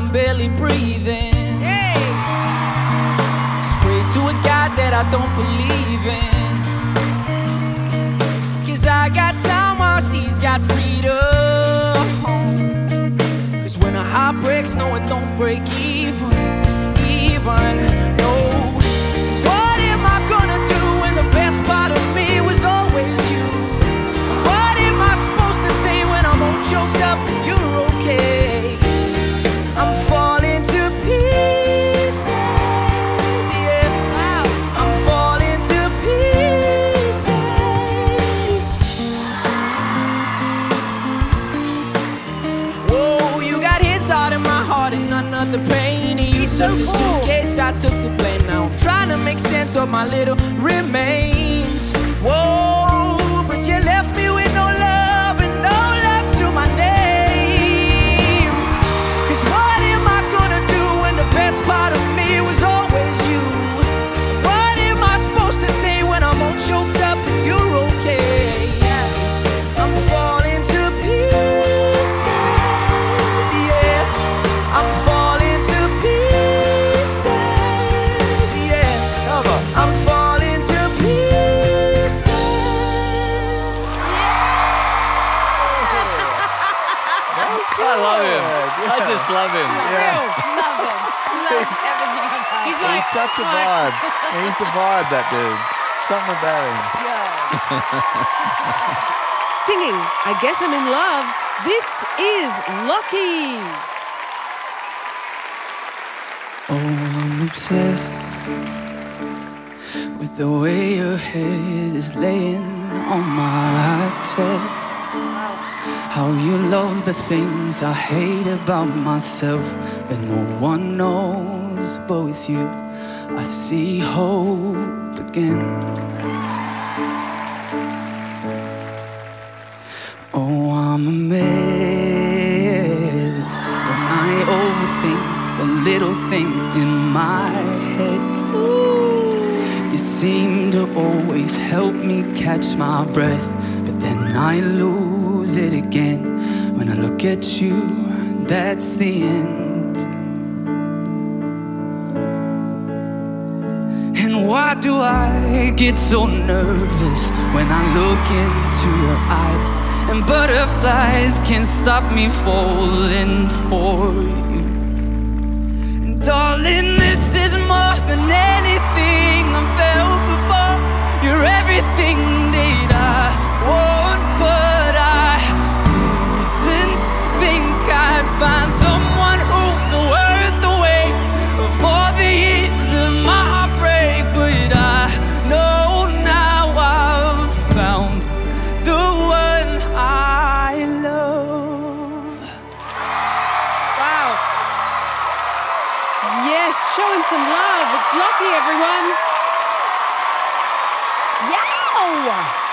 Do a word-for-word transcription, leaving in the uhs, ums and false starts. I'm barely breathing. Hey. Just pray to a God that I don't believe in. Cause I got time while she's got freedom. Cause when a heart breaks, no, it don't break even, even, no. What am I gonna do when the best part of me was always you? What am I supposed to say when I'm all choked up and you're okay? I'm falling to pieces, yeah. Wow. I'm falling to pieces. Whoa, you got his heart in my heart and none of the pain. You He's took so the cool. suitcase, I took the blame. Now I'm trying to make sense of my little remains. Whoa, but you left me with no love and no love to my name. Best part of me was always you. What am I supposed to say when I'm all choked up and you're okay? I'm falling to pieces, yeah. I'm falling to pieces, yeah. I'm falling to pieces, yeah. I love him. Yeah. I just love him. Yeah. Love him. He's, he's, like, he's such a vibe. He's a vibe, that dude. Something about him. Yeah. Singing, I Guess I'm in Love. This is Lucky. Oh, I'm obsessed with the way your head is laying on my chest. How you love the things I hate about myself that no one knows. But with you, I see hope again. Oh, I'm a mess when I overthink the little things in my head. Ooh. You seem to always help me catch my breath, but then I lose it again. When I look at you, that's the end. And why do I get so nervous when I look into your eyes? And butterflies can't stop me falling for you. And darling, this is more than anything I've felt before. You're everything that I want, but I'd find someone who's worth the weight of all the years of my heartbreak. But I know now I've found the one I love. Wow. Yes, show him some love. It's Lucky, everyone. Yeah.